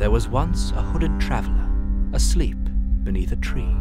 There was once a hooded traveler asleep beneath a tree.